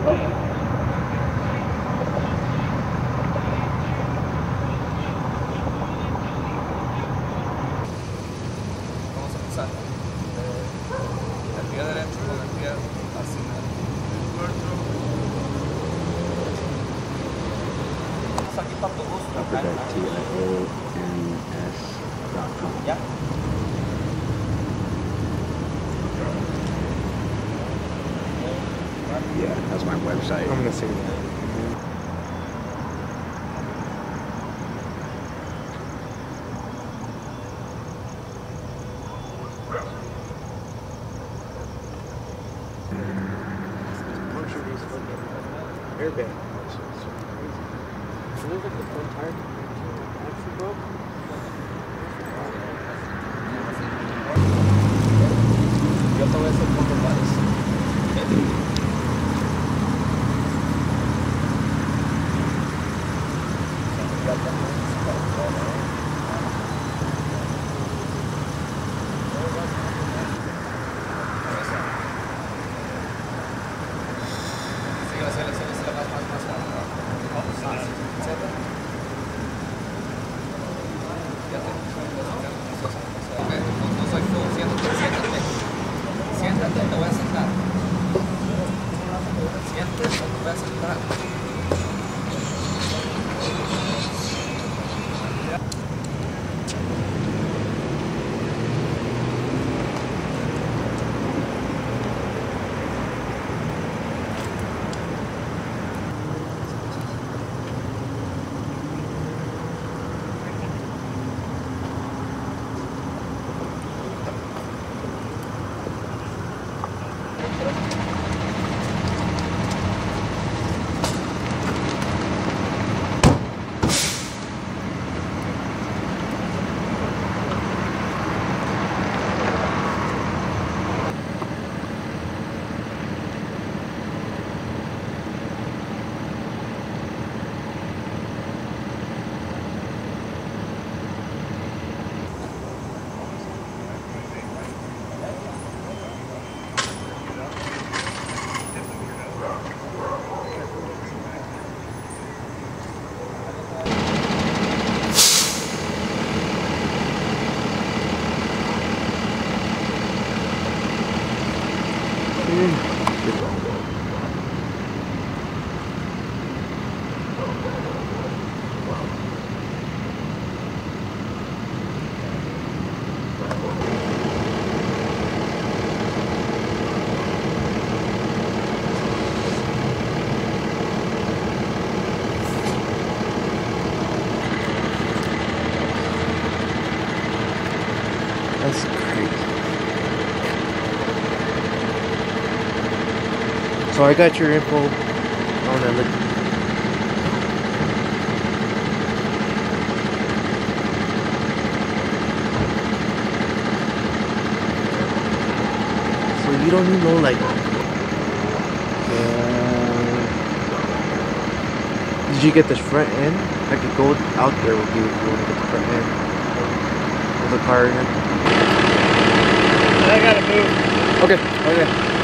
TIONS.com. Yeah. Yeah, that's my website. I'm gonna see that. So I got your info on that liquid. So you don't even know like... Did you get the front end? I could go out there with you if you want to get the front end. With the car in. I gotta move. Okay.